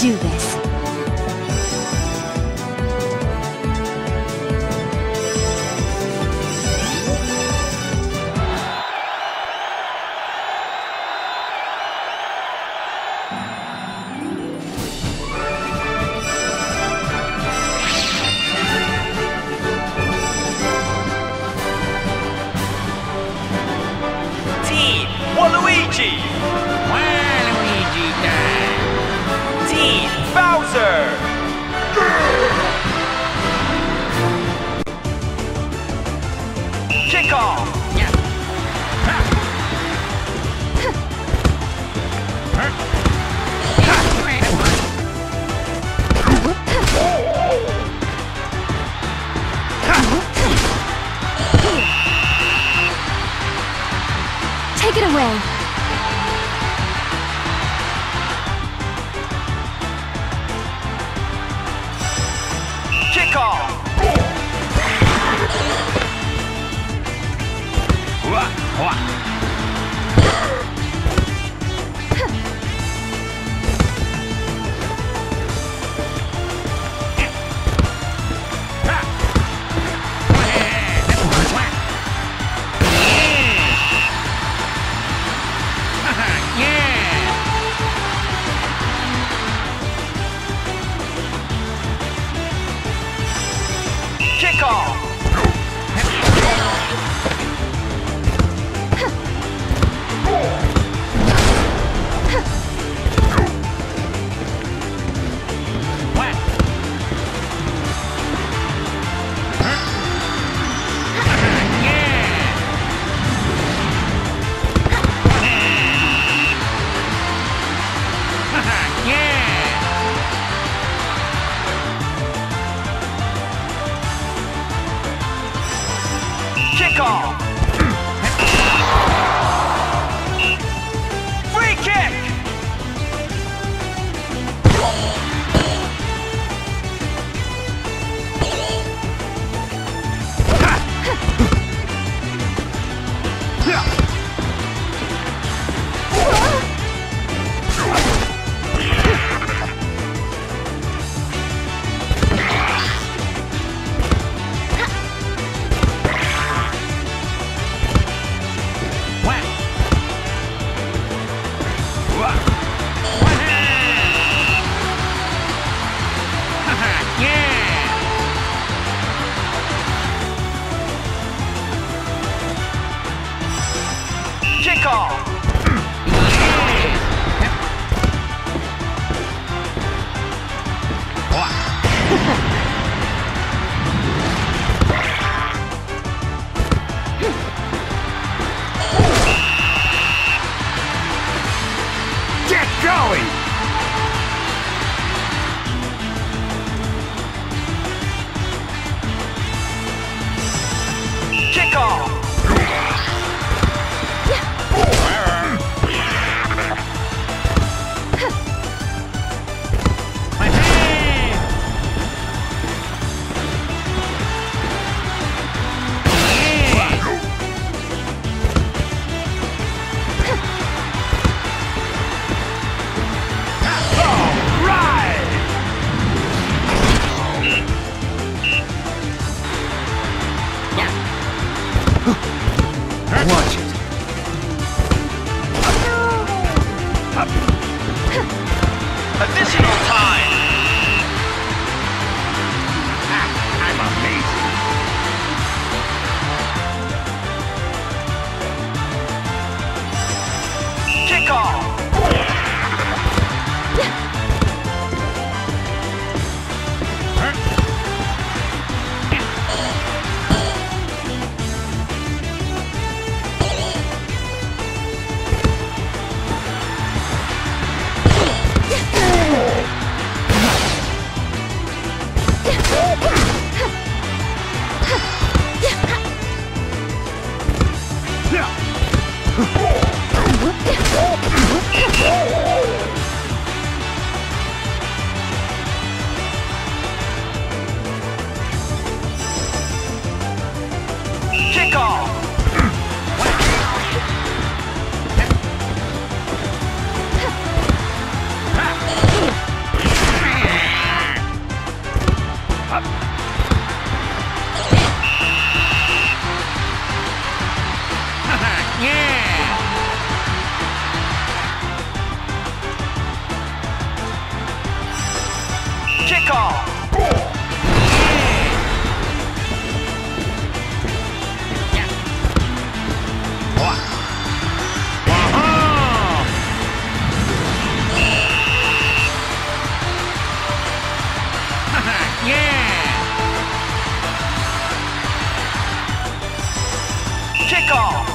do this. Team Waluigi! Waluigi time! Team Bowser! Kick off! Yeah. Take it away. Kick off. Additional time! I'm amazing! Kick off! Kickoff. Yeah. Wow. Yeah. Kickoff.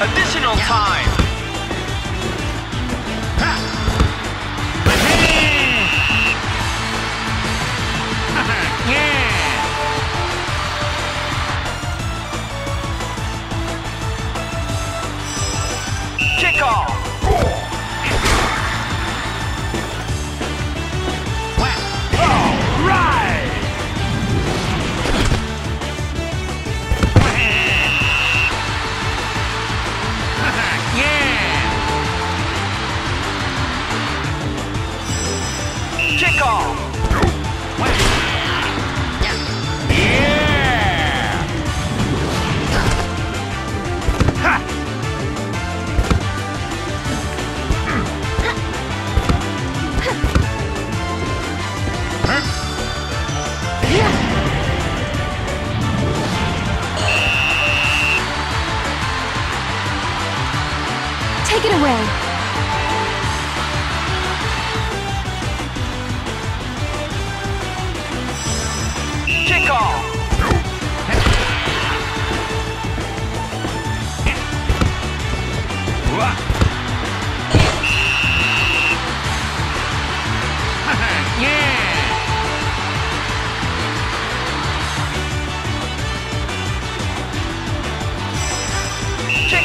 Additional time. Yeah. Kick off. Yeah!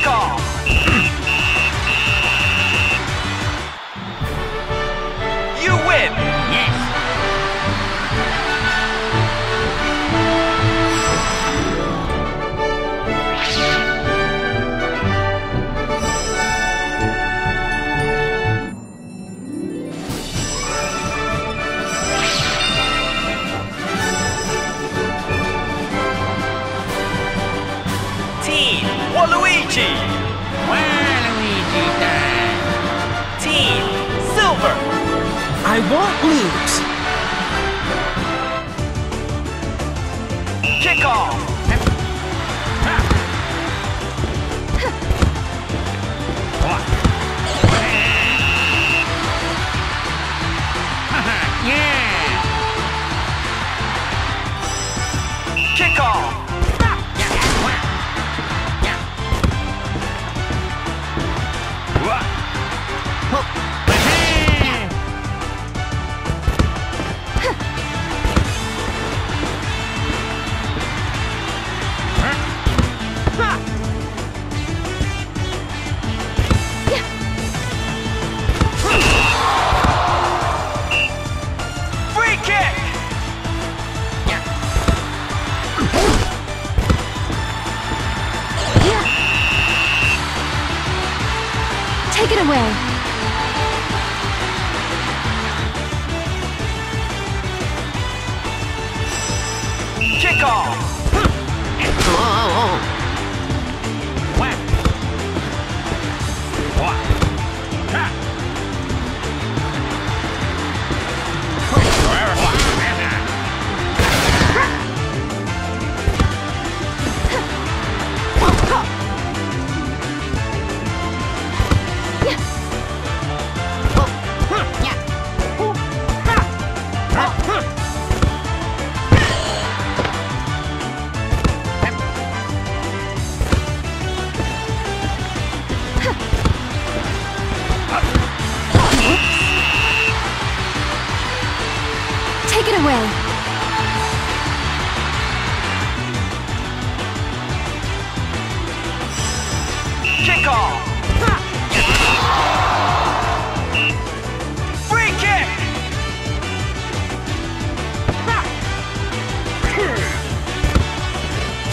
off. You win. Yes. Team Waluigi. Waluigi time. Team Silver. I won't lose. Kick off. Yeah. Kick off. Take it away. Kick off. Take it away. Kick off. Free kick.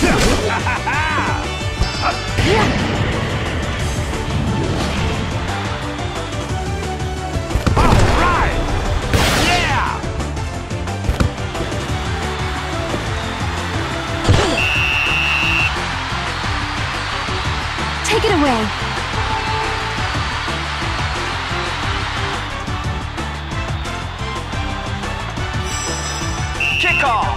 Take it away. Kick off.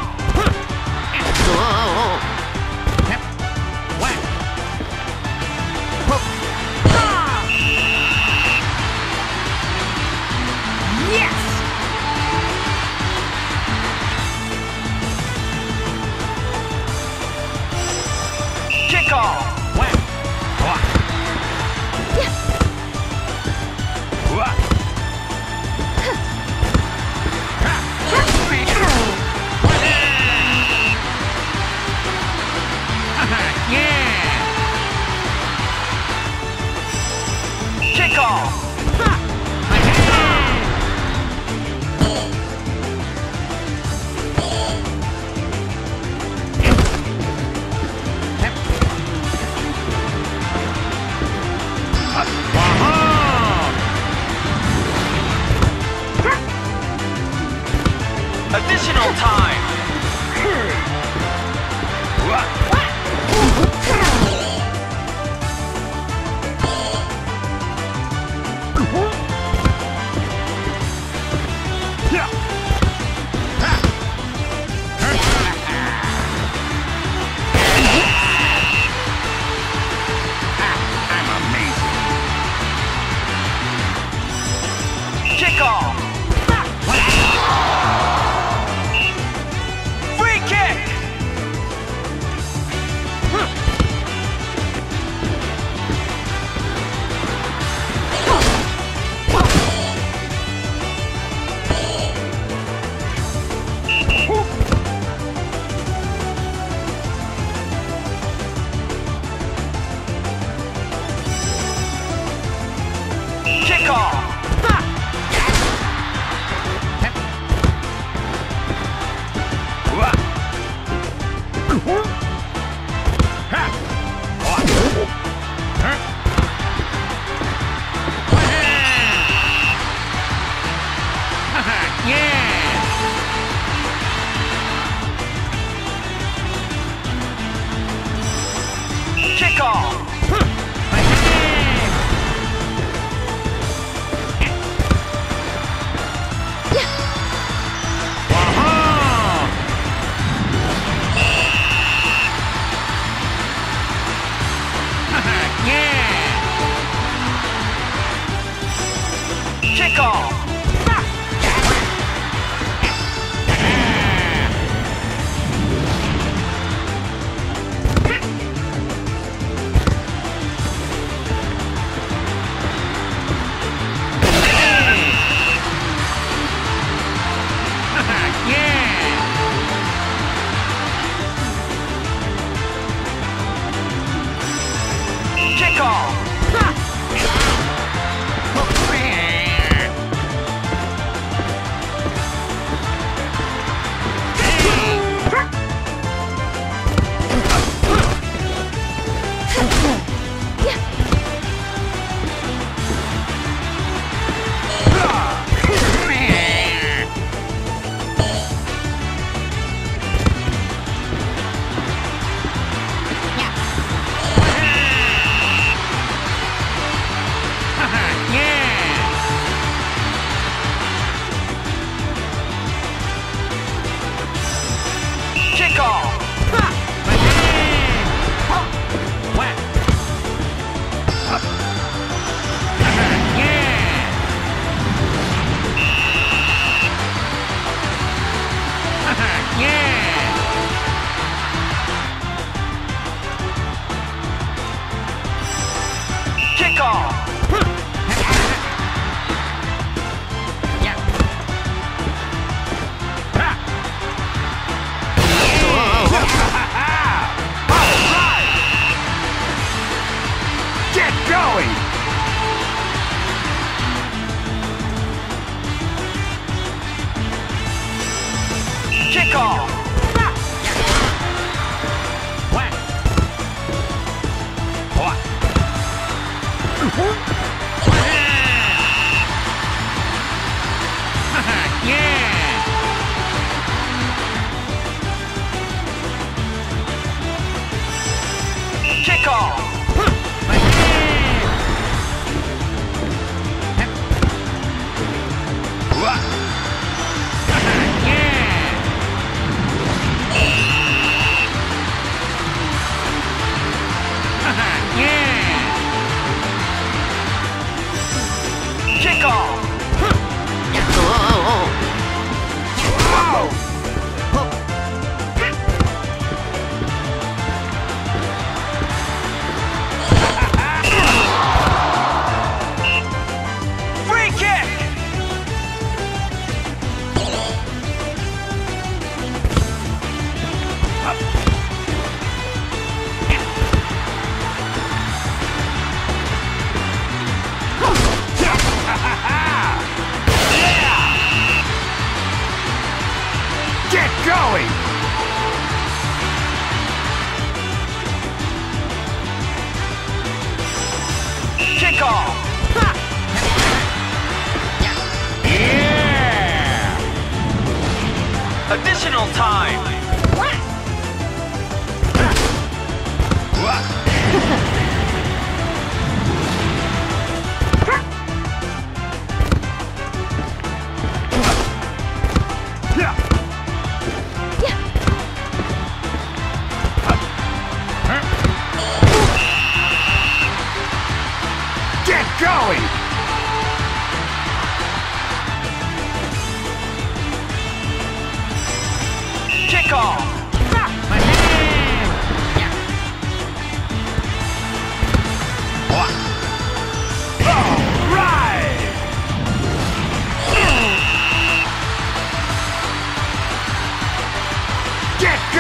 Yes. Kick off.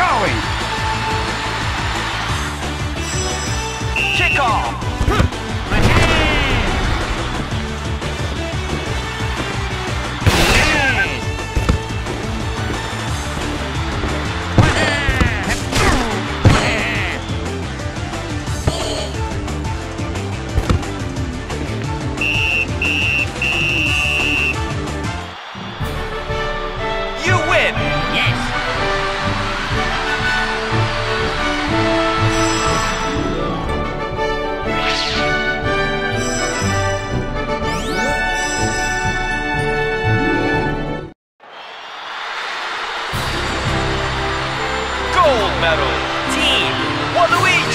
going! Kick off! Gold medal, Team Waluigi.